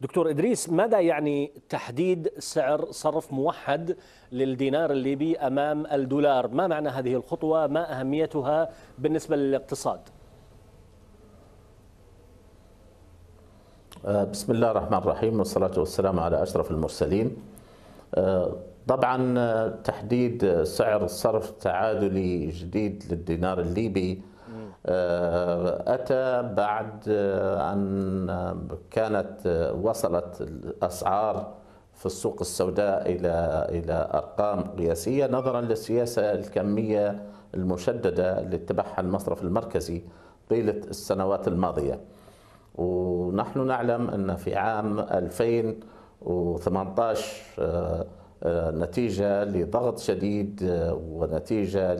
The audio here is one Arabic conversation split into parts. دكتور إدريس، ماذا يعني تحديد سعر صرف موحد للدينار الليبي أمام الدولار؟ ما معنى هذه الخطوة؟ ما أهميتها بالنسبة للاقتصاد؟ بسم الله الرحمن الرحيم، والصلاة والسلام على أشرف المرسلين. طبعا تحديد سعر صرف تعادلي جديد للدينار الليبي أتى بعد أن وصلت الأسعار في السوق السوداء إلى أرقام قياسية نظرا للسياسة الكمية المشددة اللي اتبعها المصرف المركزي طيلة السنوات الماضية. ونحن نعلم أن في عام 2018 نتيجة لضغط شديد ونتيجة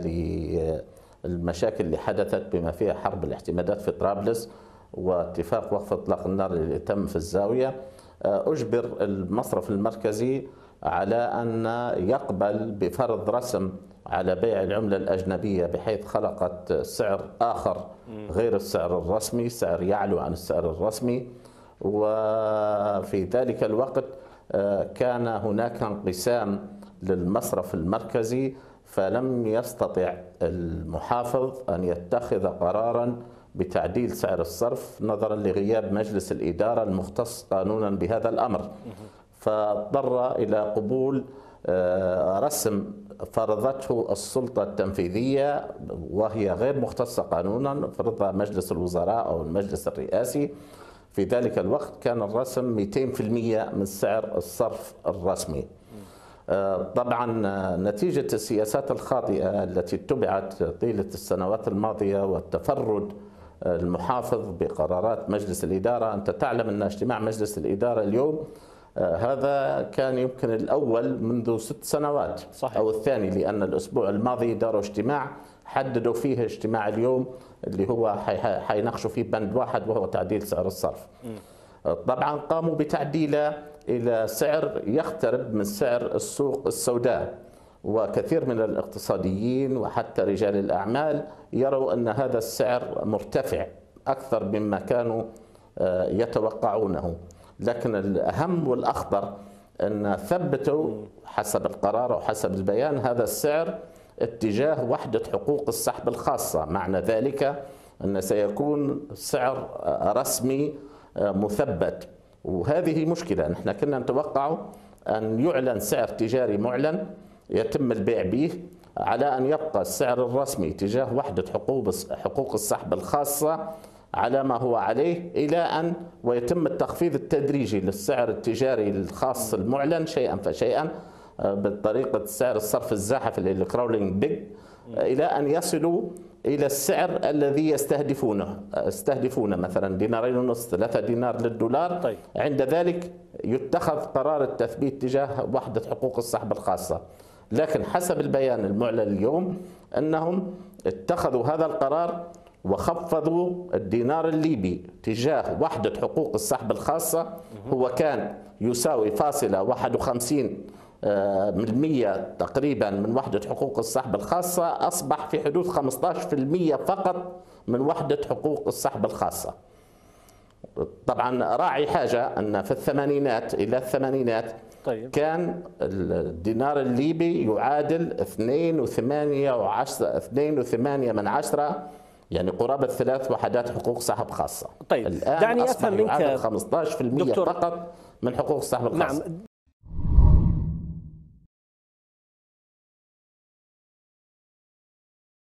للمشاكل اللي حدثت بما فيها حرب الاعتمادات في طرابلس واتفاق وقف إطلاق النار اللي تم في الزاوية، أجبر المصرف المركزي على أن يقبل بفرض رسم على بيع العملة الأجنبية، بحيث خلقت سعر آخر غير السعر الرسمي، سعر يعلو عن السعر الرسمي. وفي ذلك الوقت كان هناك انقسام للمصرف المركزي، فلم يستطع المحافظ أن يتخذ قراراً بتعديل سعر الصرف نظراً لغياب مجلس الإدارة المختص قانوناً بهذا الأمر، فاضطر إلى قبول رسم فرضته السلطة التنفيذية وهي غير مختصة قانوناً، فرضها مجلس الوزراء أو المجلس الرئاسي. في ذلك الوقت كان الرسم 200% من سعر الصرف الرسمي. طبعا نتيجة السياسات الخاطئة التي اتبعت طيلة السنوات الماضية والتفرد المحافظ بقرارات مجلس الإدارة، أنت تعلم أن اجتماع مجلس الإدارة اليوم هذا كان يمكن الأول منذ 6 سنوات، صحيح. أو الثاني، لأن الأسبوع الماضي داروا اجتماع حددوا فيه اجتماع اليوم اللي هو حيناقشوا فيه بند واحد وهو تعديل سعر الصرف. طبعا قاموا بتعديله إلى سعر يقترب من سعر السوق السوداء، وكثير من الاقتصاديين وحتى رجال الأعمال يروا أن هذا السعر مرتفع أكثر مما كانوا يتوقعونه. لكن الأهم والأخطر أن ثبتوا حسب القرار وحسب البيان هذا السعر اتجاه وحدة حقوق السحب الخاصة، معنى ذلك أن سيكون سعر رسمي مثبت، وهذه مشكلة. نحن كنا نتوقع أن يعلن سعر تجاري معلن يتم البيع به، على أن يبقى السعر الرسمي تجاه وحدة حقوق السحب الخاصة على ما هو عليه، إلى أن ويتم التخفيض التدريجي للسعر التجاري الخاص المعلن شيئا فشيئا بطريقة سعر الصرف الزاحف اللي الكراولينج بيج، إلى أن يصلوا إلى السعر الذي يستهدفونه، مثلا 2.5 دينار 3 دينار للدولار. طيب. عند ذلك يتخذ قرار التثبيت تجاه وحدة حقوق السحب الخاصة. لكن حسب البيان المعلن اليوم أنهم اتخذوا هذا القرار وخفضوا الدينار الليبي تجاه وحدة حقوق السحب الخاصة، هو كان يساوي 0.51% تقريبا من وحدة حقوق السحب الخاصة، أصبح في حدود 15% فقط من وحدة حقوق السحب الخاصة. طبعا راعي حاجة أن في الثمانينات إلى الثمانينات، طيب، كان الدينار الليبي يعادل 2.8 يعني قرابة 3 وحدات حقوق سحب خاصة. طيب، الآن دعني أفهم منك 15% فقط من حقوق السحب الخاصة. نعم،